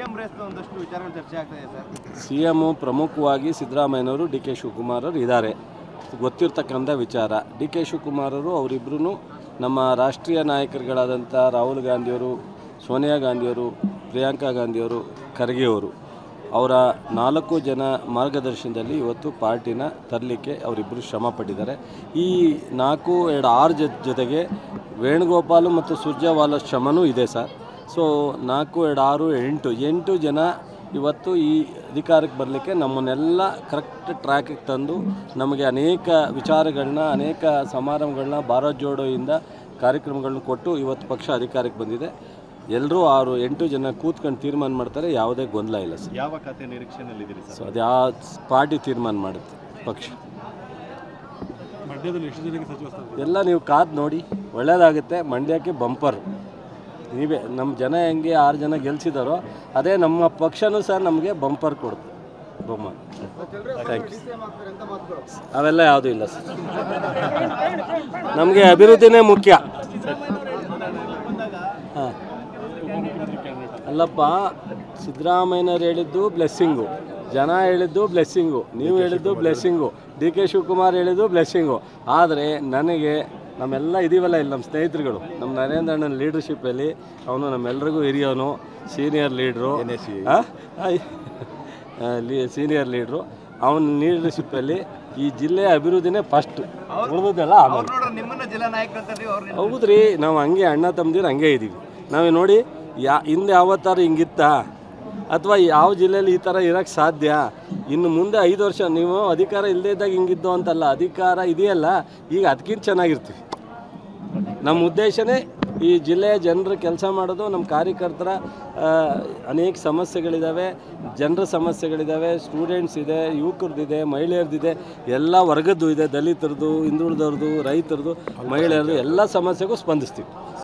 CM race ಒಂದಷ್ಟು ವಿಚಾರಗಳು ಚರ್ಚೆ ಆಗ್ತಾ ಇದೆ ಸರ್. ಸಿಎಂ ಪ್ರಮುಖವಾಗಿ ಸಿದ್ದರಾಮಯ್ಯನವರು ಡಿ ಕೆ ಶಿವಕುಮಾರ್ ಅವರು ಇದ್ದಾರೆ, ಗೊತ್ತಿರತಕ್ಕಂಥ ವಿಚಾರ. ಡಿ ಕೆ ಶಿವಕುಮಾರ್ ಅವರು ಅವರಿಬ್ಬರೂ ನಮ್ಮ ರಾಷ್ಟ್ರೀಯ ನಾಯಕರುಗಳಾದಂಥ ರಾಹುಲ್ ಗಾಂಧಿಯವರು, ಸೋನಿಯಾ ಗಾಂಧಿಯವರು, ಪ್ರಿಯಾಂಕಾ ಗಾಂಧಿಯವರು, ಖರ್ಗೆ ಅವರು, ಅವರ 4 ಜನ ಮಾರ್ಗದರ್ಶನದಲ್ಲಿ ಇವತ್ತು ಪಾರ್ಟಿನ ತರಲಿಕ್ಕೆ ಅವರಿಬ್ಬರು ಶ್ರಮ ಪಟ್ಟಿದ್ದಾರೆ. ಈ 4-2-6 ಜೊತೆಗೆ ವೇಣುಗೋಪಾಲ್ ಮತ್ತು ಸುರ್ಜಾವಾಲ ಶ್ರಮನೂ ಇದೆ ಸರ್. ಸೊ 4-2-6-8 ಜನ ಇವತ್ತು ಈ ಅಧಿಕಾರಕ್ಕೆ ಬರಲಿಕ್ಕೆ ನಮ್ಮನ್ನೆಲ್ಲ ಕರೆಕ್ಟ್ ಟ್ರ್ಯಾಕಿಗೆ ತಂದು ನಮಗೆ ಅನೇಕ ವಿಚಾರಗಳನ್ನ, ಅನೇಕ ಸಮಾರಂಭಗಳನ್ನ, ಭಾರತ್ ಜೋಡೋಯಿಂದ ಕಾರ್ಯಕ್ರಮಗಳನ್ನ ಕೊಟ್ಟು ಇವತ್ತು ಪಕ್ಷ ಅಧಿಕಾರಕ್ಕೆ ಬಂದಿದೆ. ಎಲ್ಲರೂ 6-8 ಜನ ಕೂತ್ಕೊಂಡು ತೀರ್ಮಾನ ಮಾಡ್ತಾರೆ, ಯಾವುದೇ ಗೊಂದಲ ಇಲ್ಲ ಸರ್. ಯಾವ ಖಾತೆ ನಿರೀಕ್ಷೆಯಲ್ಲಿದ್ದೀರಿ ಸರ್? ಸೊ ಅದು ಆ ಪಾರ್ಟಿ ತೀರ್ಮಾನ ಮಾಡುತ್ತೆ, ಪಕ್ಷ. ಮಂಡ್ಯದಲ್ಲಿ ಎಷ್ಟು ಜನಕ್ಕೆ ಸಚಿವ ಸ್ಥಾನ? ಎಲ್ಲ ನೀವು ಕಾದು ನೋಡಿ, ಒಳ್ಳೆಯದಾಗುತ್ತೆ. ಮಂಡ್ಯಕ್ಕೆ ಬಂಪರ್. ನೀವೇ ನಮ್ಮ ಜನ ಹೆಂಗೆ 6 ಜನ ಗೆಲ್ಸಿದಾರೋ ಅದೇ ನಮ್ಮ ಪಕ್ಷನೂ ಸರ್ ನಮಗೆ ಬಂಪರ್ ಕೊಡುತ್ತೆ, ಬಹುಮಾನ. Thank you. ಅವೆಲ್ಲ ಯಾವುದೂ ಇಲ್ಲ ಸರ್, ನಮಗೆ ಅಭಿವೃದ್ಧಿನೇ ಮುಖ್ಯ. ಹಾಂ ಅಲ್ಲಪ್ಪ, ಸಿದ್ದರಾಮಯ್ಯನವ್ರು ಹೇಳಿದ್ದು ಬ್ಲೆಸ್ಸಿಂಗು, ಜನ ಹೇಳಿದ್ದು ಬ್ಲೆಸ್ಸಿಂಗು, ನೀವು ಹೇಳಿದ್ದು ಬ್ಲೆಸ್ಸಿಂಗು, ಡಿ ಕೆ ಶಿವಕುಮಾರ್ ಹೇಳಿದ್ದು ಬ್ಲೆಸ್ಸಿಂಗು. ಆದರೆ ನನಗೆ ನಮ್ಮೆಲ್ಲ ಇದೀವಲ್ಲ ಇಲ್ಲಿ ನಮ್ಮ ಸ್ನೇಹಿತರುಗಳು, ನಮ್ಮ ನರೇಂದ್ರಣ್ಣನ ಲೀಡರ್ಶಿಪ್ಪಲ್ಲಿ ಅವನು ನಮ್ಮೆಲ್ಲರಿಗೂ ಹಿರಿಯವನು, ಸೀನಿಯರ್ ಲೀಡ್ರು, ಸೀನಿಯರ್ ಲೀಡ್ರು. ಅವನ ಲೀಡರ್ಶಿಪ್ಪಲ್ಲಿ ಈ ಜಿಲ್ಲೆಯ ಅಭಿವೃದ್ಧಿನೇ ಫಸ್ಟು, ಉಳಿದಲ್ಲ ಆಮೇಲೆ. ಹೌದ್ರಿ, ನಾವು ಹಂಗೆ ಅಣ್ಣ ತಮ್ಮದಿರು ಹಂಗೆ ಇದ್ದೀವಿ. ನಾವೇ ನೋಡಿ, ಹಿಂದೆ ಯಾವತ್ತಾರ ಹಿಂಗಿತ್ತಾ, ಅಥವಾ ಯಾವ ಜಿಲ್ಲೆಯಲ್ಲಿ ಈ ಥರ ಇರೋಕ್ಕೆ ಸಾಧ್ಯ? ಇನ್ನು ಮುಂದೆ 5 ವರ್ಷ ನೀವು ಅಧಿಕಾರ ಇಲ್ಲದೇ ಇದ್ದಾಗ ಹಿಂಗಿದ್ದು ಅಂತಲ್ಲ, ಅಧಿಕಾರ ಇದೆಯಲ್ಲ ಈಗ ಅದಕ್ಕಿಂತ ಚೆನ್ನಾಗಿರ್ತೀವಿ. ನಮ್ಮ ಉದ್ದೇಶನೇ ಈ ಜಿಲ್ಲೆಯ ಜನರು ಕೆಲಸ ಮಾಡೋದು. ನಮ್ಮ ಕಾರ್ಯಕರ್ತರ ಅನೇಕ ಸಮಸ್ಯೆಗಳಿದ್ದಾವೆ, ಜನರ ಸಮಸ್ಯೆಗಳಿದ್ದಾವೆ, ಸ್ಟೂಡೆಂಟ್ಸ್ ಇದೆ, ಯುವಕರದ್ದಿದೆ, ಮಹಿಳೆಯರದ್ದಿದೆ, ಎಲ್ಲ ವರ್ಗದ್ದು ಇದೆ, ದಲಿತರದ್ದು, ಹಿಂದುಳಿದವ್ರದ್ದು, ರೈತರದ್ದು, ಮಹಿಳೆಯರದ್ದು, ಎಲ್ಲ ಸಮಸ್ಯೆಗೂ ಸ್ಪಂದಿಸ್ತೀವಿ.